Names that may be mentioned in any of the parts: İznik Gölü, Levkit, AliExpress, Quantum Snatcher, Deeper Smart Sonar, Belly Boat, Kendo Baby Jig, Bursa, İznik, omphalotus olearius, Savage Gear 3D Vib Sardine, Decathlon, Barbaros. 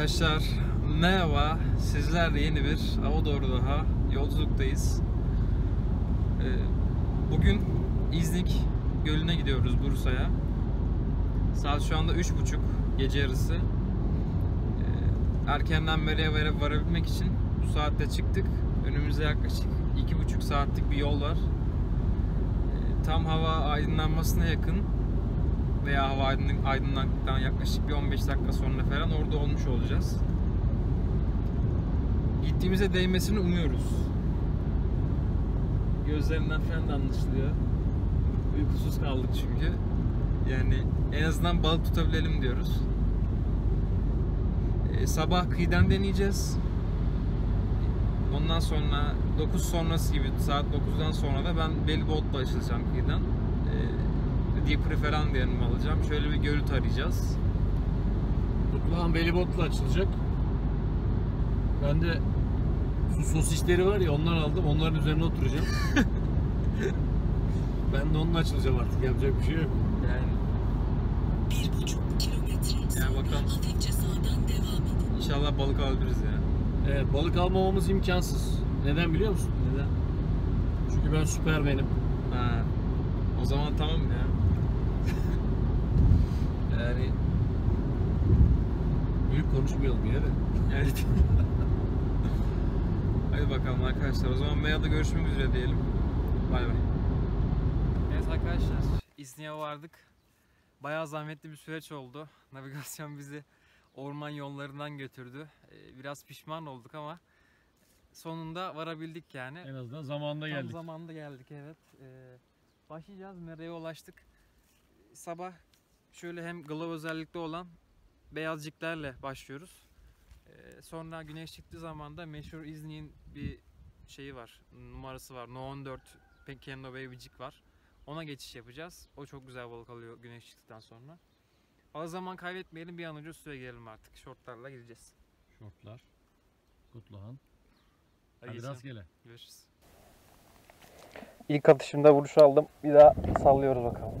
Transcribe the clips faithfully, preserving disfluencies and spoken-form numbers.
Arkadaşlar merhaba, sizlerle yeni bir hava doğru daha yolculuktayız. Bugün İznik Gölü'ne gidiyoruz, Bursa'ya. Saat şu anda üç buçuk, gece yarısı. Erkenden beriye varabilmek için bu saatte çıktık. Önümüzde yaklaşık iki buçuk saatlik bir yol var. Tam hava aydınlanmasına yakın veya hava aydınlandıktan yaklaşık bir on beş dakika sonra falan orada olmuş olacağız. Gittiğimize değmesini umuyoruz. Gözlerinden falan da anlaşılıyor. Uykusuz kaldık çünkü. Yani en azından balık tutabilelim diyoruz. Ee, sabah kıyıdan deneyeceğiz. Ondan sonra dokuz sonrası gibi, saat dokuzdan sonra da ben Belly Boat'la açılacağım kıyıdan. Ee, Deeper falan diye yanıma alacağım. Şöyle bir gölü tarayacağız. Tutluhan Belly Boat'la açılacak. Ben de su sosisleri var ya, onlar aldım. Onların üzerine oturacağım. Ben de onunla açılacağım artık. Yapacak bir şey yok. Yani. Bir buçuk kilometre. Yani bakalım. Hafifçe sağdan devam edin. İnşallah balık alabiliriz ya. Evet, balık almamamız imkansız. Neden biliyor musun? Neden? Çünkü ben süpermenim. Ha. O zaman tamam ya. Yani büyük konuşmayalım yine de. Evet. Hadi bakalım arkadaşlar, o zaman Beya'da görüşmek üzere diyelim. Bay bay. Evet arkadaşlar, İznik'e vardık. Bayağı zahmetli bir süreç oldu. Navigasyon bizi orman yollarından götürdü. Biraz pişman olduk ama sonunda varabildik yani. En azından zamanında Tam geldik. Tam zamanında geldik, evet. Başlayacağız, Mera'ya ulaştık. Sabah şöyle hem glow özellikte olan beyazcıklarla başlıyoruz. Ee, sonra güneş çıktığı zaman da meşhur İznik'in bir şeyi var, numarası var. No on dört Kendo Baby Jig var. Ona geçiş yapacağız. O çok güzel balık alıyor güneş çıktıktan sonra. Az zaman kaybetmeyelim, bir an önce suya girelim artık. Şortlarla gideceğiz. Şortlar, Kutluhan. Hadi, Hadi rastgele. Görüşürüz. İlk atışımda vuruş aldım. Bir daha sallıyoruz bakalım.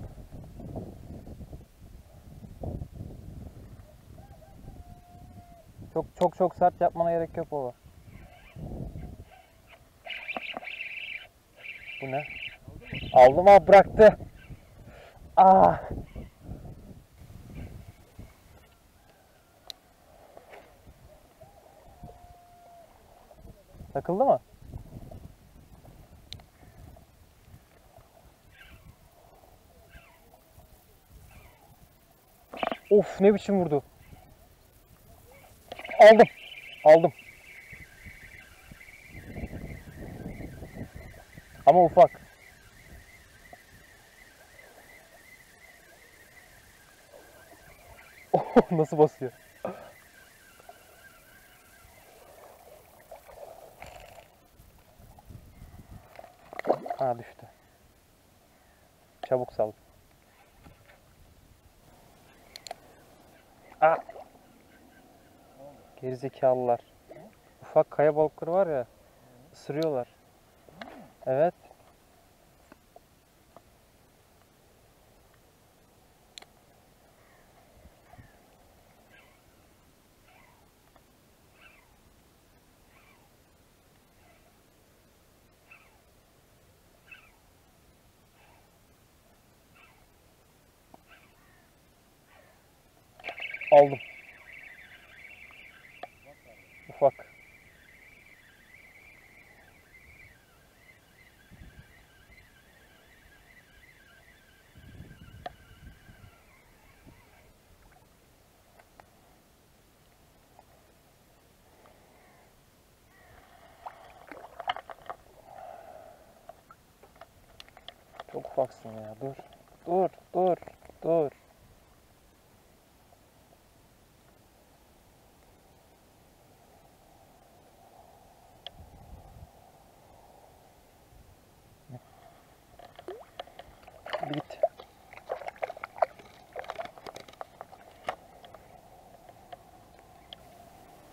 Çok çok çok sert yapmana gerek yok baba. Bu ne? Aldım abi, bıraktı. Aa. Takıldı mı? Of, ne biçim vurdu. Aldım. Aldım. Ama ufak. Oh, nasıl basıyor? Ha, düştü. Çabuk sal. Ah. Gerizekalılar. Ufak kaya balıkları var ya, ısırıyorlar. Evet. Aldım. Ufak. Çok ufaksın ya. Dur. Dur. Dur. Dur.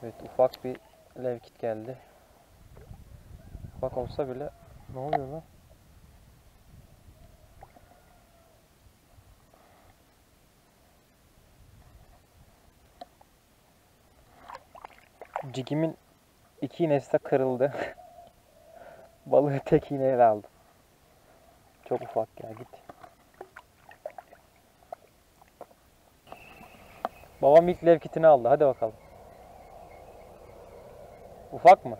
Evet, ufak bir levkit geldi. Ufak olsa bile ne oluyor lan? Cigimin iki iğnesi de kırıldı. Balığı tek iğneyle aldım. Çok ufak ya, git. Babam ilk levkitini aldı. Hadi bakalım. Ufak mı?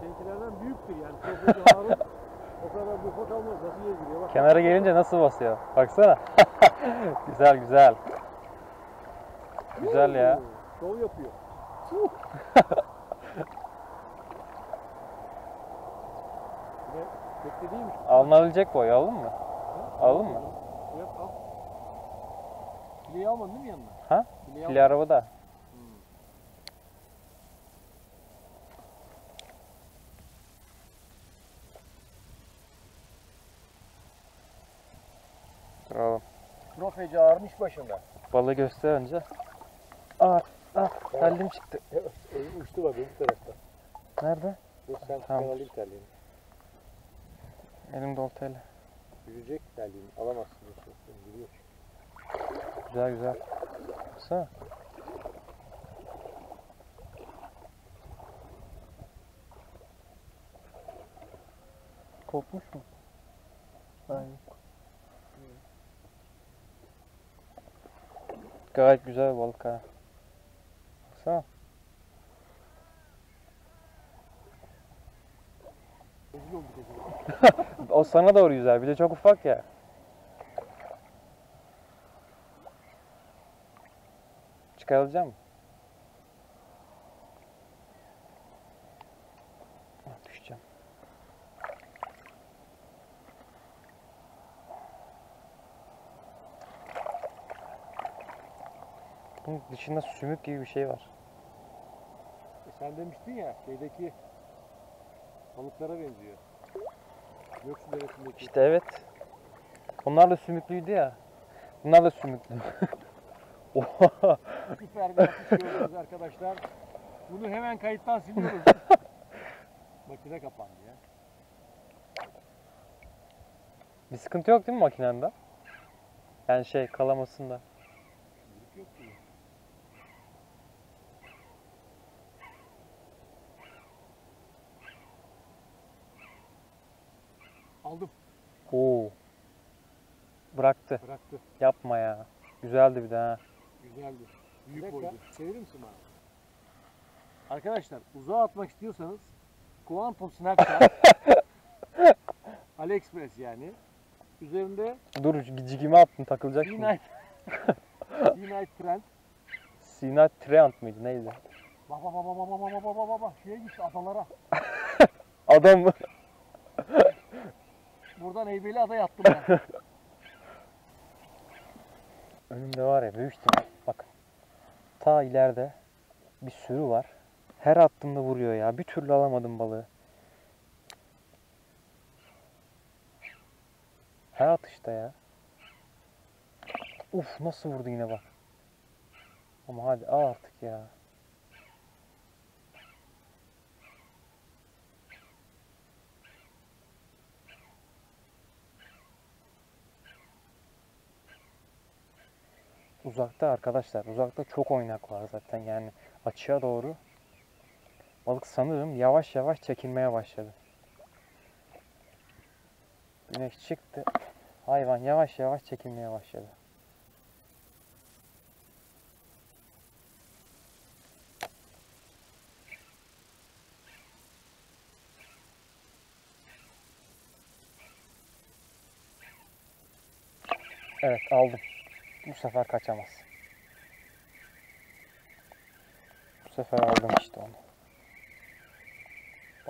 Seninkilerden büyüktür yani. O kadar bir ufak almaz. Nasıl gezgiriyor? Bak. Kenara gelince nasıl basıyor? Baksana. Güzel güzel. Güzel ya. Şov yapıyor. Alınabilecek boy, aldın mı? Ha? Aldın mı? Evet, al. Bileği almadın değil mi yanına? Ha? Bileği, Bileği arabada. Hmm. Duralım. Profeci ağırmış başında. Balığı göster önce. Aa, ah, terliğim çıktı. Evet, uçtu bak öbür tarafta. Nerede? Yok, sen tamam. Ben alayım terliğini. Elimde oltayla. Yüzecek terliğini alamazsın. Biliyor. Güzel güzel. Baksana. Kopmuş mu? Aynen. Gayet güzel balık ha. Baksana. O sana doğru yüzer. Bir de çok ufak ya. Çıkarılacak mı? Düşeceğim. Bunun dışında sümük gibi bir şey var. E sen demiştin ya şeydeki balıklara benziyor. Göksu Deresi'ndeki. İşte evet. Onlar da sümüklüydü ya. Bunlar da sümüklü. Oha. Süper bir atış görüyoruz arkadaşlar. Bunu hemen kayıttan siliyoruz. Makine kapandı ya. Bir sıkıntı yok değil mi makinende? Yani şey kalamasında. Yok değil. Aldım. Oo. Bıraktı. Bıraktı. Yapma ya. Güzeldi bir de ha. Güzeldi. Büyük boydu. Çevirir misin bana? Arkadaşlar uzağa atmak istiyorsanız Quantum Snatcher AliExpress yani. Üzerinde dur cigimi attın takılacak şimdi. Sinay Trend. Sinay Trend miydi neydi? Bak bak bak bak bak bak bak bak bak. Şeye gitti adalara. Adam mı? Buradan Heybeli Ada'ya attım ben. Önümde var ya büyük ihtimal. Bakın. Ta ileride bir sürü var. Her attığımda vuruyor ya. Bir türlü alamadım balığı. Her atışta ya. Uf nasıl vurdu yine bak. Ama hadi al artık ya. Uzakta arkadaşlar, uzakta çok oynak var zaten yani açığa doğru. Balık sanırım yavaş yavaş çekilmeye başladı. Güneş çıktı. Hayvan yavaş yavaş çekilmeye başladı. Evet aldım. Bu sefer kaçamaz. Bu sefer aldım işte onu.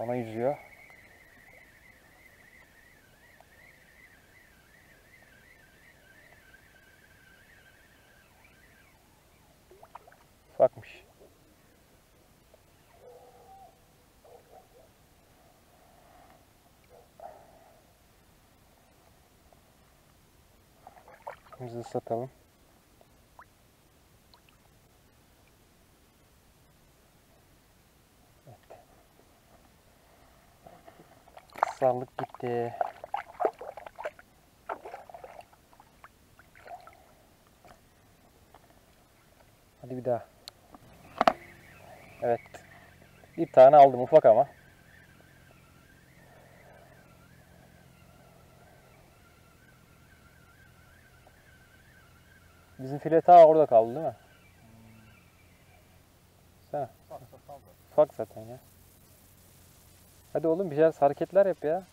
Bana yüzüyor. Ufakmış. Bizi ıslatalım. Sarlık gitti. Hadi bir daha. Evet. Bir tane aldım, ufak ama. Bizim file ta orada kaldı değil mi? Sen. Ufak zaten ya. Hadi oğlum bir biraz hareketler yap ya.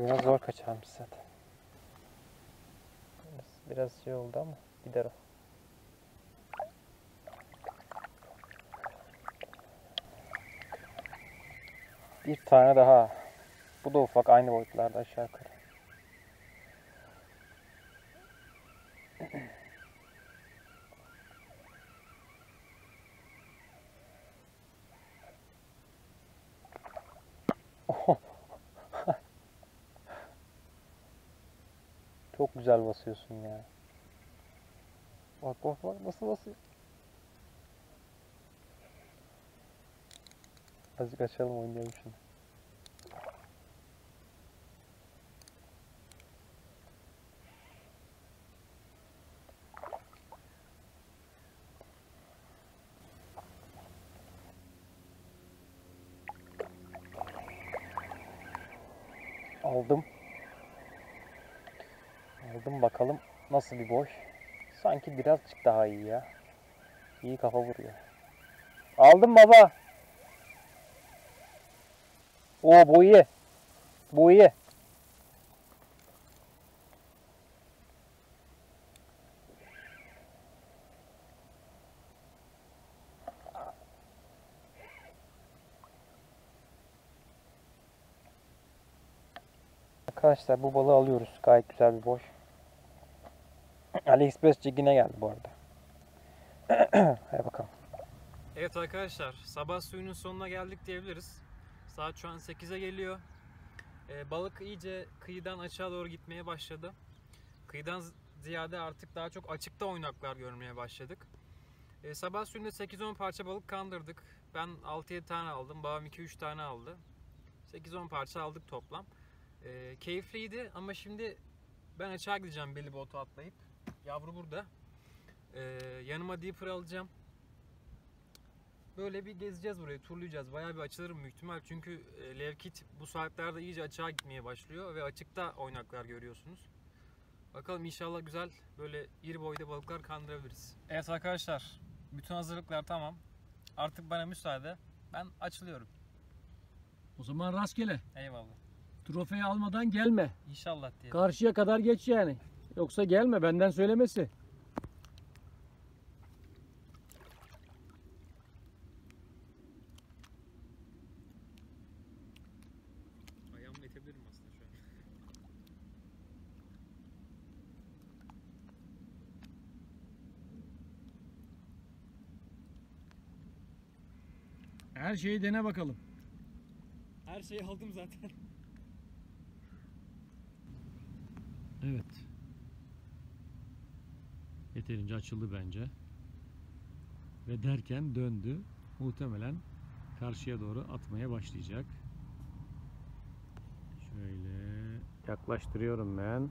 Biraz zor kaçarmış zaten. Biraz şey oldu ama gider o. Bir tane daha. Bu da ufak, aynı boyutlarda aşağı yukarı. Çok güzel basıyorsun ya. Bak bak bak nasıl basıyor. Azıcık açalım, oynayalım şimdi. Aldım. Aldım, bakalım nasıl bir boy. Sanki birazcık daha iyi ya. İyi kafa vuruyor. Aldım baba. O bu iyi. Bu iyi. Arkadaşlar bu balığı alıyoruz. Gayet güzel bir boy. AliExpress jigine geldi bu arada. Hadi bakalım. Evet arkadaşlar, sabah suyunun sonuna geldik diyebiliriz. Saat şu an sekize geliyor. Ee, balık iyice kıyıdan açığa doğru gitmeye başladı. Kıyıdan ziyade artık daha çok açıkta oynaklar görmeye başladık. Ee, sabah suyunda sekiz on parça balık kandırdık. Ben altı yedi tane aldım. Babam iki üç tane aldı. sekiz on parça aldık toplam. Ee, keyifliydi ama şimdi ben açığa gideceğim belly boat'u atlayıp. Yavru burada. Ee, yanıma deeper alacağım. Böyle bir gezeceğiz burayı, turlayacağız. Bayağı bir açılırım büyük ihtimal. Çünkü Levkit bu saatlerde iyice açığa gitmeye başlıyor ve açıkta oynaklar görüyorsunuz. Bakalım inşallah güzel böyle iri boyda balıklar kandırabiliriz. Evet arkadaşlar, bütün hazırlıklar tamam. Artık bana müsaade. Ben açılıyorum. O zaman rastgele. Eyvallah. Trofeyi almadan gelme. İnşallah diye. Karşıya kadar geç yani. Yoksa gelme, benden söylemesi. Her şeyi dene bakalım. Her şeyi aldım zaten. Evet. Yeterince açıldı bence. Ve derken döndü. Muhtemelen karşıya doğru atmaya başlayacak. Şöyle yaklaştırıyorum ben.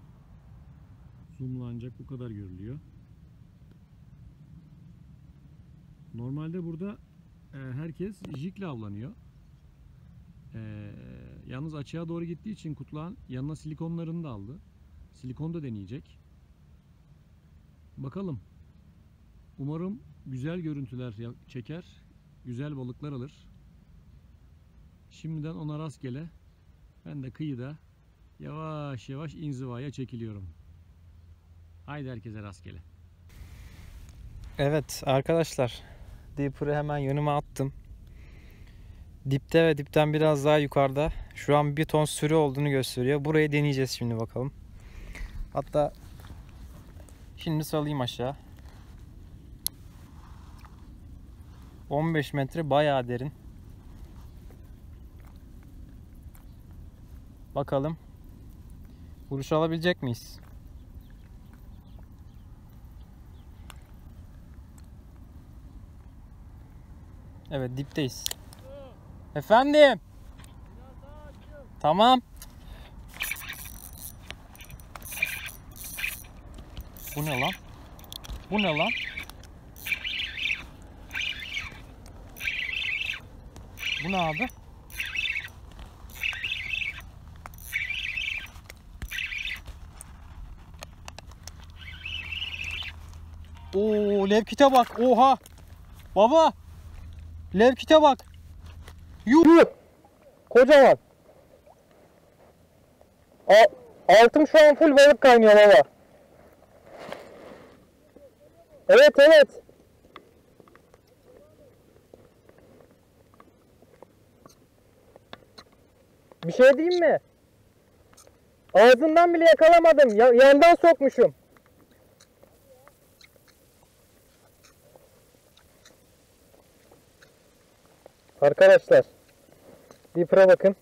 Zoom'la ancak bu kadar görülüyor. Normalde burada herkes jigle avlanıyor. Ee, yalnız açığa doğru gittiği için kutlağın yanına silikonlarını da aldı. Silikon da deneyecek. Bakalım. Umarım güzel görüntüler çeker, güzel balıklar alır. Şimdiden ona rastgele. Ben de kıyıda yavaş yavaş inzivaya çekiliyorum. Haydi herkese rastgele. Evet arkadaşlar. Deeper'ı hemen yanıma attım. Dipte ve dipten biraz daha yukarıda. Şu an bir ton sürü olduğunu gösteriyor. Burayı deneyeceğiz şimdi bakalım. Hatta şimdi salayım aşağı. on beş metre bayağı derin. Bakalım. Vuruş alabilecek miyiz? Evet, dipteyiz. Efendim. Biraz daha açıl. Tamam. Bu ne lan? Bu ne lan? Bu ne abi? Oo, Levkit'e bak. Oha. Baba. Levkit'e bak. Yuh. Kocaman. Altım şu an full balık kaynıyor baba. Evet evet. Bir şey diyeyim mi? Ağzından bile yakalamadım. Ya, yandan sokmuşum. Arkadaşlar, Deeper'a bakın.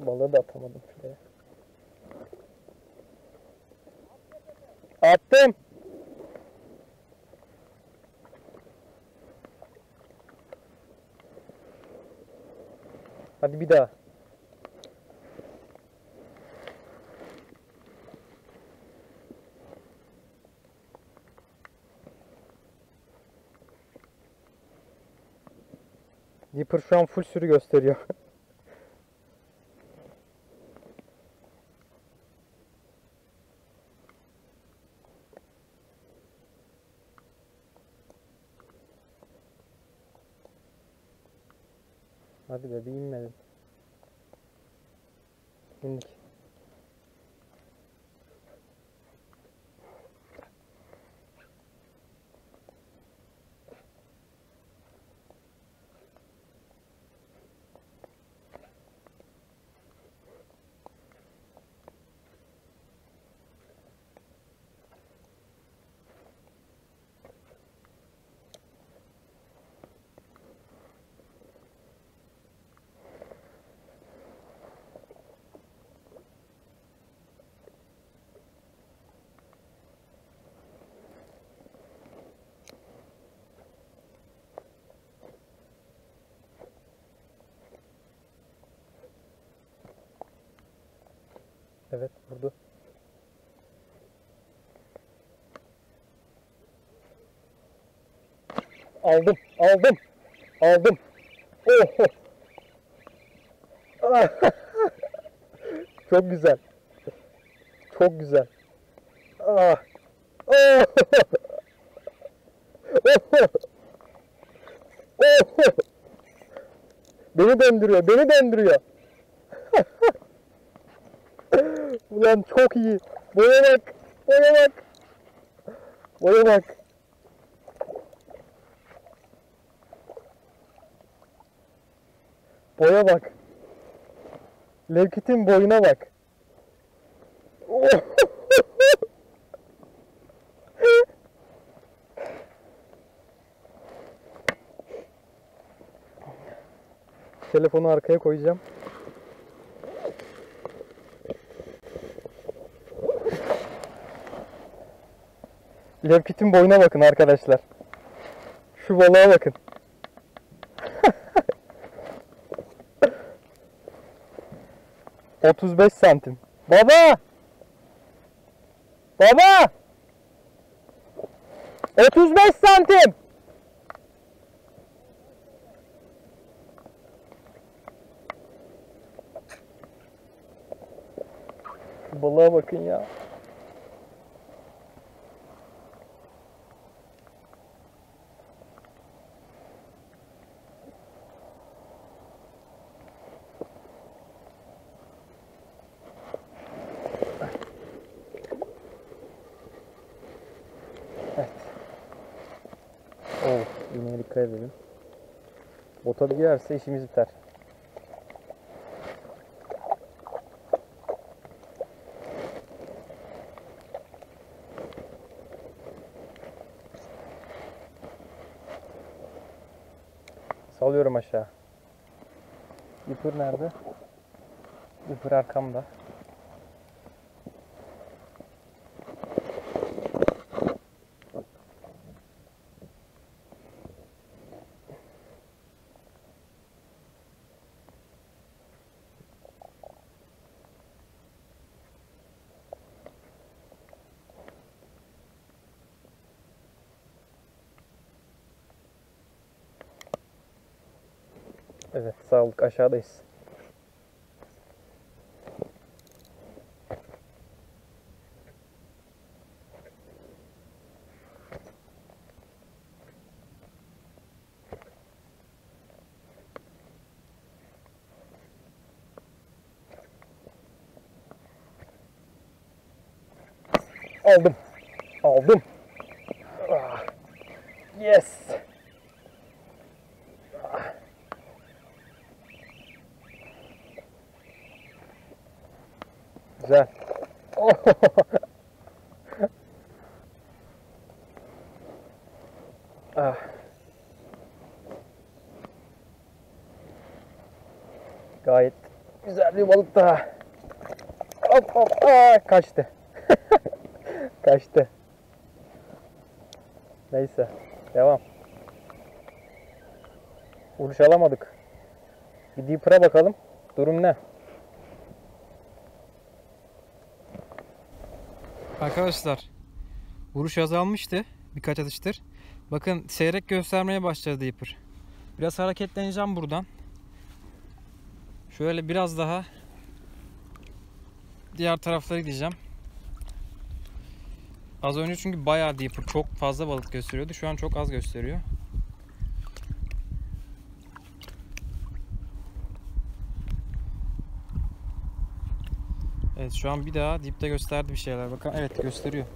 Balığı da atamadım şuraya. Attım. Hadi bir daha. Deeper şu an full sürü gösteriyor. Hadi be, bir inmedim. İndik. Evet, vurdu. Aldım, aldım, aldım. Oho. Çok güzel. Çok güzel. Ah. Oho. Oho. Oho. Beni döndürüyor, beni döndürüyor. Ulan çok iyi. Boya bak. Boya bak. Boya bak. Boya bak. Levkit'in boyuna bak. Oh. Telefonu arkaya koyacağım. Levkit'in boyuna bakın arkadaşlar. Şu balığa bakın. otuz beş santim. Baba! Baba! otuz beş santim! Şu balığa bakın ya. Edelim. Bota girerse işimiz biter. Salıyorum aşağı. Deeper nerede? Deeper arkamda. Evet, sağlık, aşağıdayız. Aldım. Aldım. Yes. Güzel. Oh. Ah. Gayet güzel bir balık daha. Hop hop. Ah, kaçtı. Kaçtı. Neyse. Devam. Vuruş alamadık. Bir deeper'a bakalım. Durum ne? Arkadaşlar, vuruş azalmıştı birkaç atıştır. Bakın seyrek göstermeye başladı deeper. Biraz hareketleneceğim buradan. Şöyle biraz daha diğer taraflara gideceğim. Az önce çünkü bayağı deeper, çok fazla balık gösteriyordu. Şu an çok az gösteriyor. Evet, şu an bir daha dipte gösterdi bir şeyler. Bakın, evet gösteriyor.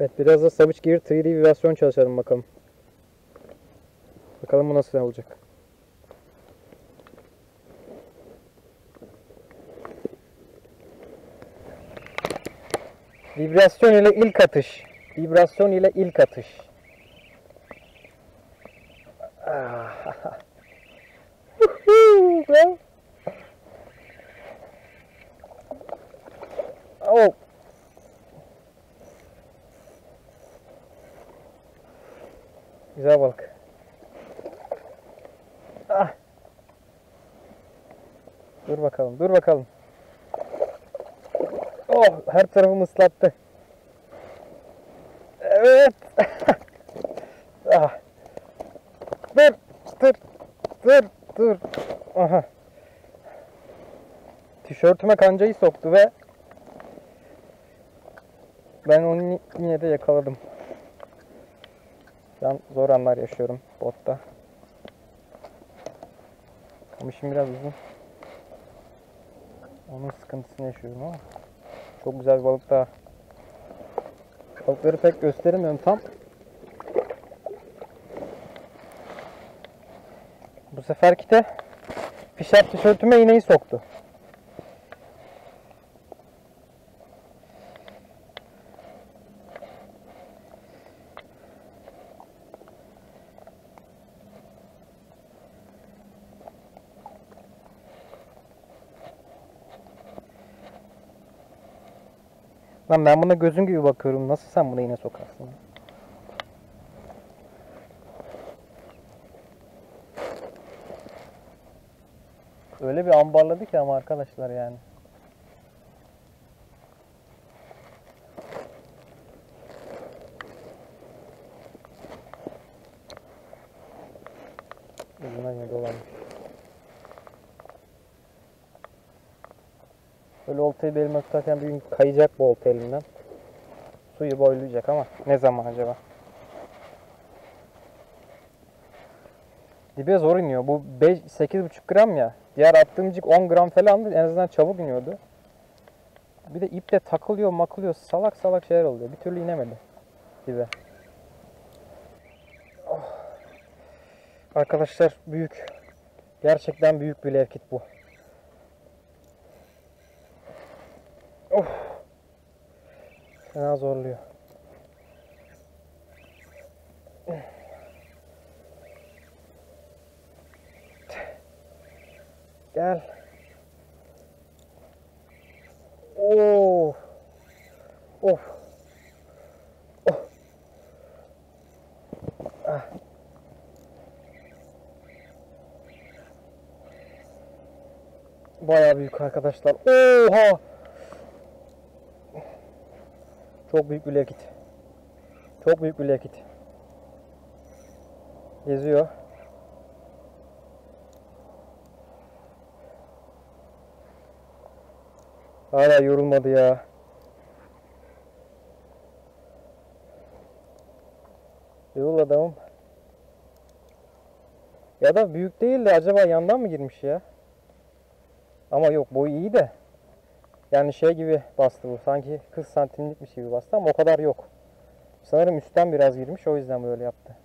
Evet, biraz da Savage Gear üç D vibrasyon çalışalım bakalım. Bakalım bu nasıl olacak. Vibrasyon ile ilk atış. Vibrasyon ile ilk atış. Oh. Güzel balık. Ah. Dur bakalım, dur bakalım. Oh, her tarafımı ıslattı. Evet. Ah. Dur, dur, dur, dur. Aha. Tişörtüme kancayı soktu ve ben onu yine de yakaladım. Ben zor anlar yaşıyorum botta. Kamışım biraz uzun. Onun sıkıntısını yaşıyorum ama çok güzel bir balık daha. Balıkları pek gösteremiyorum tam. Bu seferki de pişer tişörtüme iğneyi soktu. Lan ben buna gözüm gibi bakıyorum. Nasıl sen buna yine sokarsın? Öyle bir ambarladı ki ama arkadaşlar yani. Ucuna yine dolanmış. Böyle oltayı belime tutarken bir gün kayacak bu olta elimden. Suyu boylayacak ama ne zaman acaba? Dibe zor iniyor. Bu sekiz buçuk gram ya. Diğer attığım cik on gram falandı. En azından çabuk iniyordu. Bir de iple takılıyor, makılıyor. Salak salak şeyler oluyor. Bir türlü inemedi dibe. Oh. Arkadaşlar, büyük. Gerçekten büyük bir levkit bu. Of. Fena zorluyor. Gel. Of. Of. Ah. Bayağı büyük arkadaşlar. Oha. Çok büyük bir levkit. Çok büyük bir levkit. Geziyor. Hala yorulmadı ya. Yorul adamım. Ya da büyük değil de acaba yandan mı girmiş ya? Ama yok, boyu iyi de. Yani şey gibi bastı bu. Sanki kırk santimlikmiş gibi bastı ama o kadar yok. Sanırım üstten biraz girmiş, o yüzden böyle yaptı.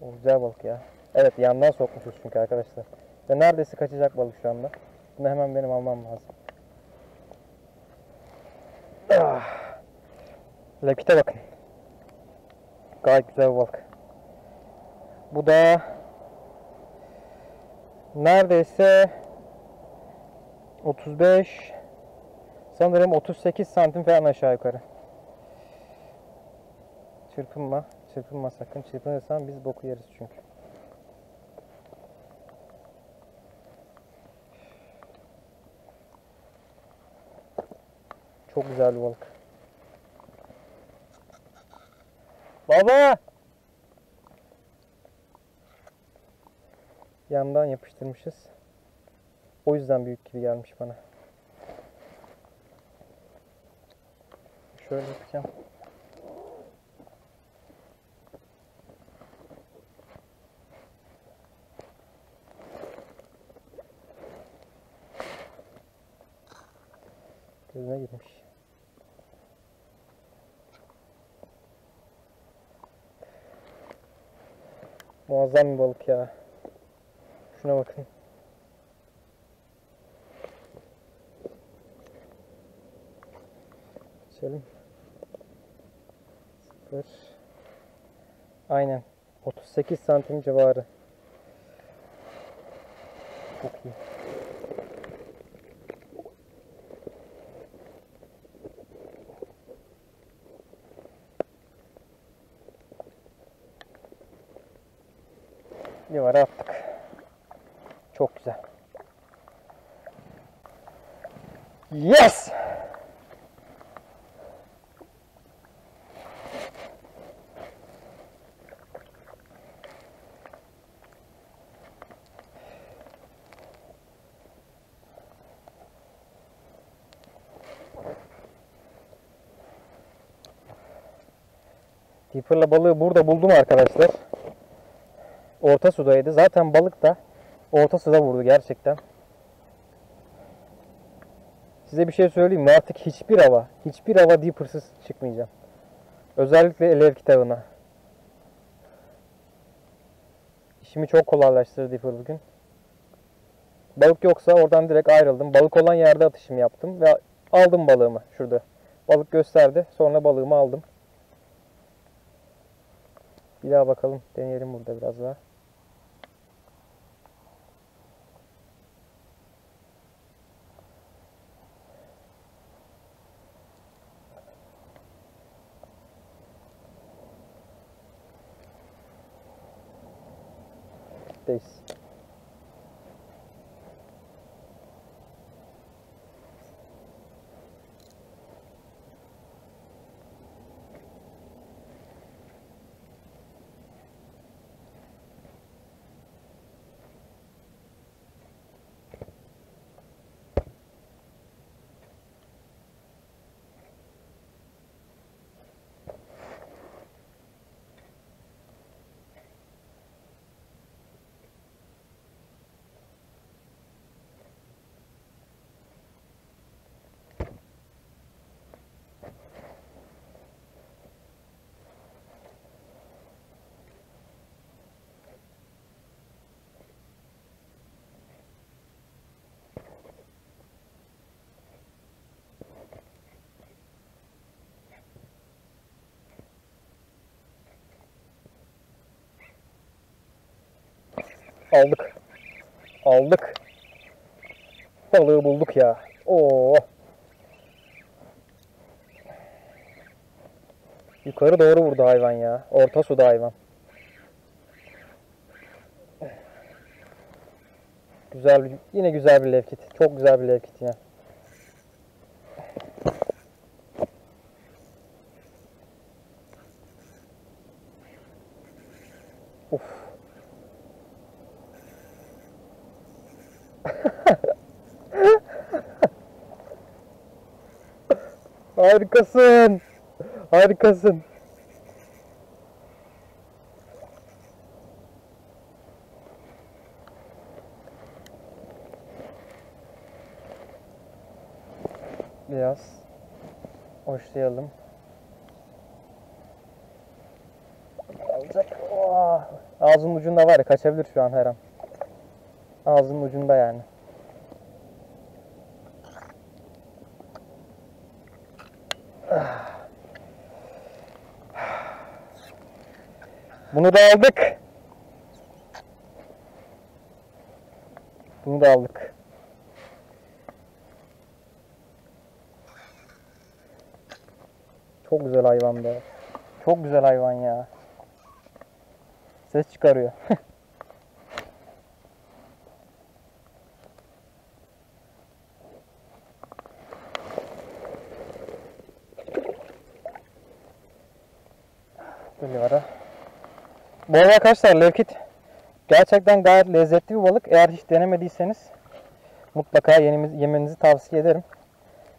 O güzel balık ya. Evet, yandan sokmuşuz çünkü arkadaşlar. Ve neredeyse kaçacak balık şu anda. Bunu hemen benim almam lazım. Ah. Levkit'e bakın. Gayet güzel bir balık. Bu da neredeyse otuz beş, sanırım otuz sekiz santim falan aşağı yukarı. Çırpınma, çırpınma sakın. Çırpınırsan biz boku yeriz çünkü. Çok güzel bir balık. Baba! Yandan yapıştırmışız. O yüzden büyük gibi gelmiş bana. Şöyle yapacağım. Gözüne girmiş. Muazzam bir balık ya. Şuna bakın. Geçelim. Sıfır. Aynen. otuz sekiz santim civarı. Çok iyi. Divara attık. Çok güzel. Yes! Deeper'la balığı burada buldum arkadaşlar. Orta sudaydı. Zaten balık da orta suda vurdu gerçekten. Size bir şey söyleyeyim mi? Artık hiçbir hava, hiçbir hava Deeper'sız çıkmayacağım. Özellikle Levkit avına. İşimi çok kolaylaştırdı Deeper bugün. Balık yoksa oradan direkt ayrıldım. Balık olan yerde atışımı yaptım ve aldım balığımı şurada. Balık gösterdi. Sonra balığımı aldım. Bir daha bakalım. Deneyelim burada biraz daha. This. Aldık. Aldık. Balığı bulduk ya. Oo. Yukarı doğru vurdu hayvan ya. Orta suda hayvan. Güzel bir, yine güzel bir levkit. Çok güzel bir levkit yine. Uf. Harikasın. Harikasın. Biraz hoşlayalım. Alacak. Oh. Ağzının ucunda var ya, kaçabilir şu an her an. Ağzının ucunda yani. Bunu da aldık. Bunu da aldık. Çok güzel hayvan be. Çok güzel hayvan ya. Ses çıkarıyor. Böyle ara. Bu arada arkadaşlar levkit gerçekten gayet lezzetli bir balık. Eğer hiç denemediyseniz mutlaka yemenizi tavsiye ederim.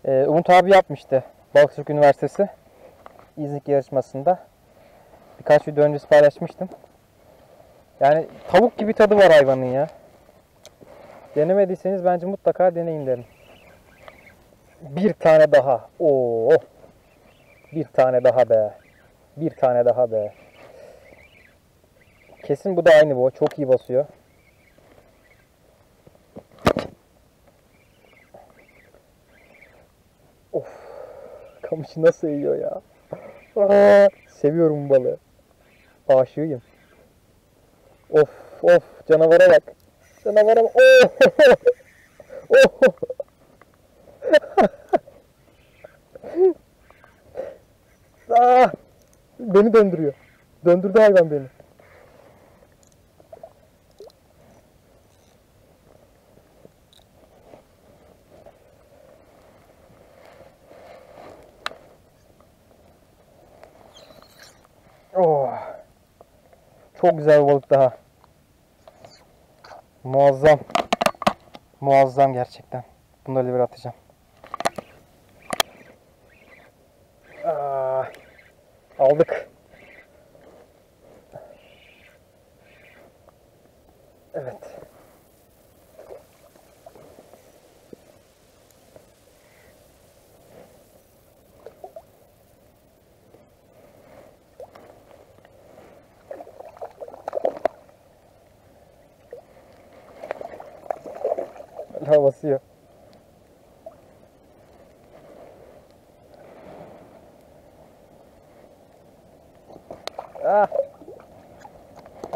Ee, Umut abi yapmıştı Balıkesir Üniversitesi İznik yarışmasında. Birkaç video öncesi paylaşmıştım. Yani tavuk gibi tadı var hayvanın ya. Denemediyseniz bence mutlaka deneyin derim. Bir tane daha. Oo. Bir tane daha be. Bir tane daha be. Kesin bu da aynı bu. Çok iyi basıyor. Of. Kamışı nasıl yiyor ya. Aa, seviyorum bu balığı. Aşığıyım. Of of, canavara bak. Canavara bak. Oh. Oh. Aa, beni döndürüyor. Döndürdü hayvan beni. Oh. Çok güzel bir balık daha. Muazzam. Muazzam gerçekten. Bunu da libere atacağım. Aa, aldık. Evet. Basıyor. Ah.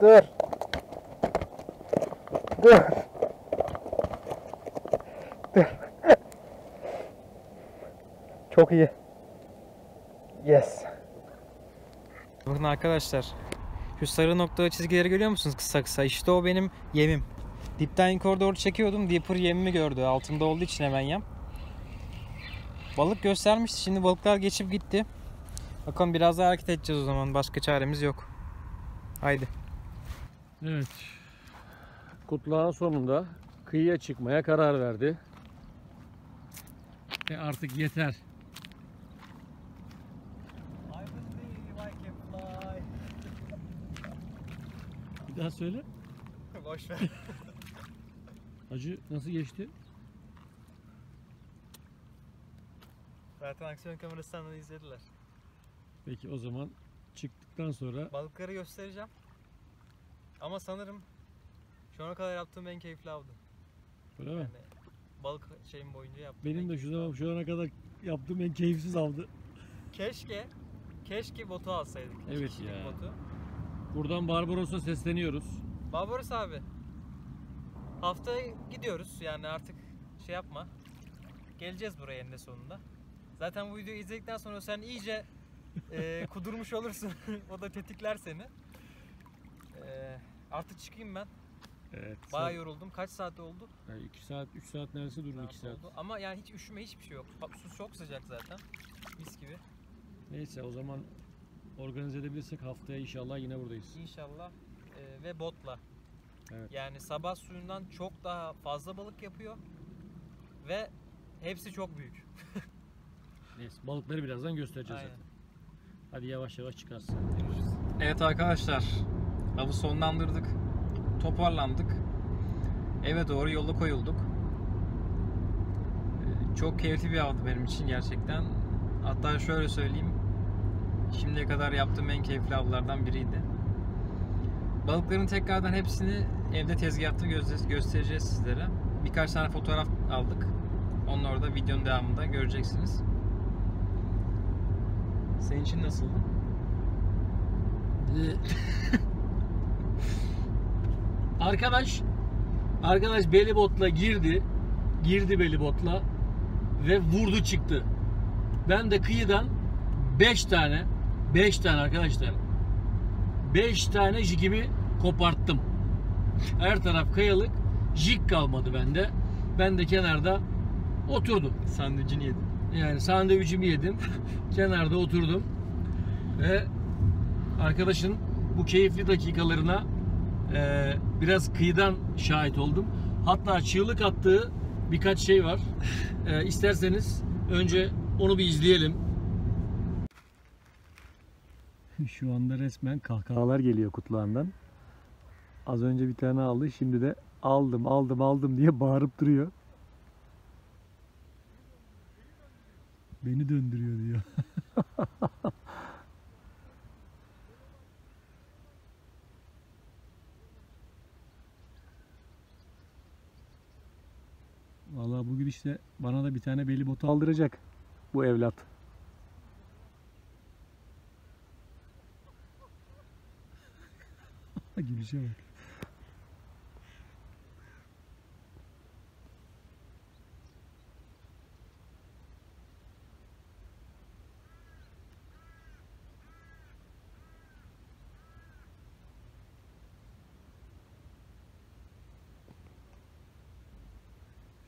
Dur. Dur. Dur. Çok iyi. Yes. Bakın arkadaşlar. Şu sarı noktalı çizgileri görüyor musunuz, kısa kısa? İşte o benim yemim. Dipten yukarı doğru çekiyordum. Deeper yemimi gördü. Altımda olduğu için hemen yem. Balık göstermişti. Şimdi balıklar geçip gitti. Bakalım biraz daha hareket edeceğiz o zaman. Başka çaremiz yok. Haydi. Evet. Kutlağın sonunda kıyıya çıkmaya karar verdi. E artık yeter. Bir daha söyle. Boş ver. Acı nasıl geçti? Zaten aksiyon kamerasından izlediler. Peki o zaman çıktıktan sonra balıkları göstereceğim. Ama sanırım şu ana kadar yaptığım en keyifli avdı. Öyle yani mi? Balık şeyim boyunca yaptım. Benim de şu zaman şu ana kadar yaptığım en keyifsiz avdı. Keşke, keşke botu alsaydık. Evet ya. Botu. Buradan Barbaros'a sesleniyoruz. Barbaros abi, haftaya gidiyoruz yani, artık şey yapma, geleceğiz buraya eninde sonunda. Zaten bu videoyu izledikten sonra sen iyice e, kudurmuş olursun. O da tetikler seni. E, artık çıkayım ben. Evet. Bayağı yoruldum. Kaç saat oldu? Yani iki saat, üç saat neredeyse durdum, iki saat. Oldu. Ama yani hiç üşüme, hiçbir şey yok. Su çok sıcak zaten. Mis gibi. Neyse, o zaman organize edebilirsek haftaya inşallah yine buradayız. İnşallah. E, ve botla. Evet. Yani sabah suyundan çok daha fazla balık yapıyor. Ve hepsi çok büyük. Neyse, balıkları birazdan göstereceğiz. Aynen. Zaten. Hadi yavaş yavaş çıkarsın. Evet arkadaşlar, avı sonlandırdık. Toparlandık. Eve doğru yola koyulduk. Çok keyifli bir avdı benim için gerçekten. Hatta şöyle söyleyeyim, şimdiye kadar yaptığım en keyifli avlardan biriydi. Balıkların tekrardan hepsini evde tezgahta göstereceğiz sizlere. Birkaç tane fotoğraf aldık. Onu orada videonun devamında göreceksiniz. Senin için nasıldı? Arkadaş Arkadaş belly botla girdi. Girdi belly botla ve vurdu çıktı. Ben de kıyıdan beş tane beş tane arkadaşlar, beş tane jigimi koparttım. Her taraf kayalık, jig kalmadı bende. Ben de kenarda oturdum. Sandviçini yedim. Yani sandviçimi yedim. Kenarda oturdum. Ve arkadaşın bu keyifli dakikalarına e, biraz kıyıdan şahit oldum. Hatta çığlık attığı birkaç şey var. E, isterseniz önce onu bir izleyelim. Şu anda resmen kahkahalar geliyor kutlağından. Az önce bir tane aldı. Şimdi de aldım aldım aldım diye bağırıp duruyor. Beni döndürüyor diyor. Vallahi bugün işte bana da bir tane belly botu aldıracak bu evlat. Gülüşe bak.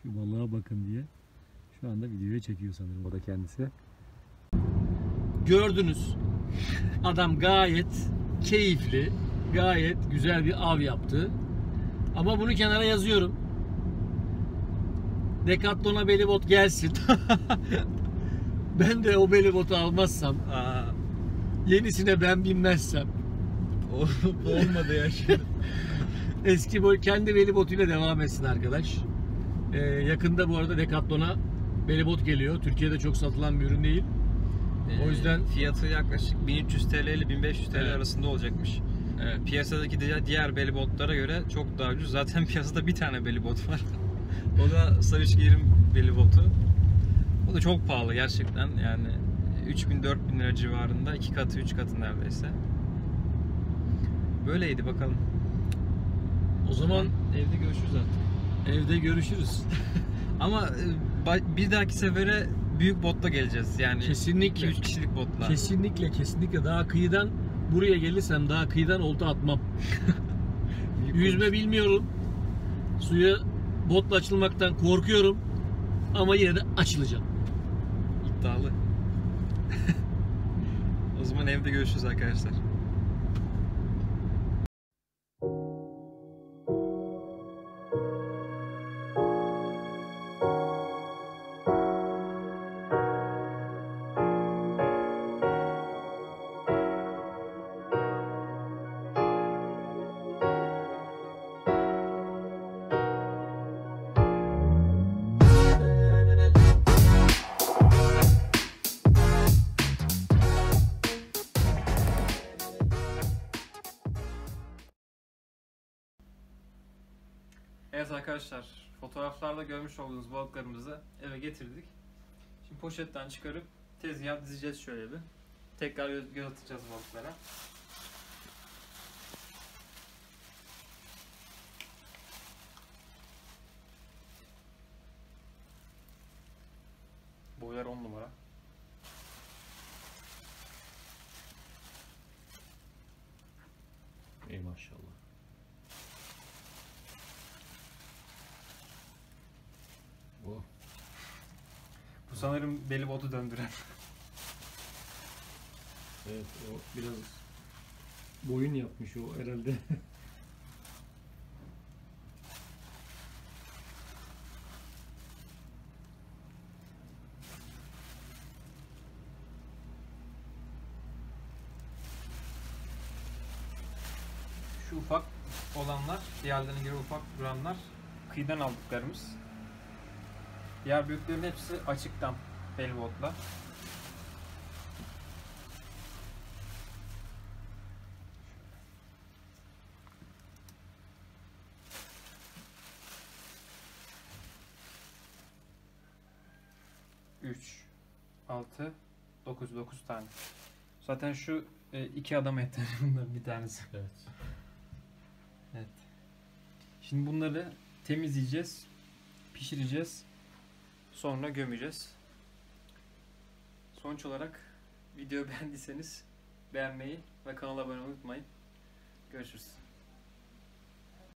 Şu balığa bakın diye şu anda videoya çekiyor sanırım, o da kendisi. Gördünüz, adam gayet keyifli, gayet güzel bir av yaptı. Ama bunu kenara yazıyorum. Decathlon'a belly bot gelsin. Ben de o belly botu almazsam, aa, yenisine ben binmezsem. Olmadı ya şimdi. Eski boy kendi belly botuyla devam etsin arkadaş. Ee, yakında bu arada Decathlon'a belly bot geliyor. Türkiye'de çok satılan bir ürün değil. Ee, o yüzden fiyatı yaklaşık bin üç yüz TL ile bin beş yüz TL evet, arasında olacakmış. Evet. Piyasadaki diğer belly botlara göre çok daha ucuz. Zaten piyasada bir tane belly bot var. O da Sarıçgir'in belly botu. O da çok pahalı gerçekten. Yani üç bin dört bin lira civarında, iki katı üç katı neredeyse. Böyleydi, bakalım. O zaman evde görüşürüz artık. Evde görüşürüz. Ama bir dahaki sefere büyük botla geleceğiz. Yani kesinlikle üç kişilik botla. Kesinlikle kesinlikle daha kıyıdan. Buraya gelirsem daha kıyıdan olta atmam. Yüzme bilmiyorum. Suya botla açılmaktan korkuyorum. Ama yine de açılacağım. İddialı. O zaman evde görüşürüz arkadaşlar. Evet arkadaşlar, fotoğraflarda görmüş olduğunuz balıklarımızı eve getirdik. Şimdi poşetten çıkarıp tezgaha dizeceğiz şöyle bir. Tekrar göz, göz atacağız balıklara. Boylar on numara. maşallah. Oh. Bu sanırım belly boat'u döndüren. Evet, o biraz boyun yapmış o herhalde. Şu ufak olanlar, diğerlerine göre ufak duranlar kıyıdan aldıklarımız. Diğer büyüklerin hepsi açıktan belly boat'la. üç, altı, dokuz, dokuz tane. Zaten şu e, iki adam yeter bunların bir tanesi. Evet. Evet. Şimdi bunları temizleyeceğiz, pişireceğiz, sonra gömeceğiz. Sonuç olarak videoyu beğendiyseniz beğenmeyi ve kanala abone olmayı unutmayın. Görüşürüz.